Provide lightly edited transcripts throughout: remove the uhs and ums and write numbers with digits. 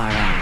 far out.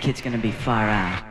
Kid's gonna be far out.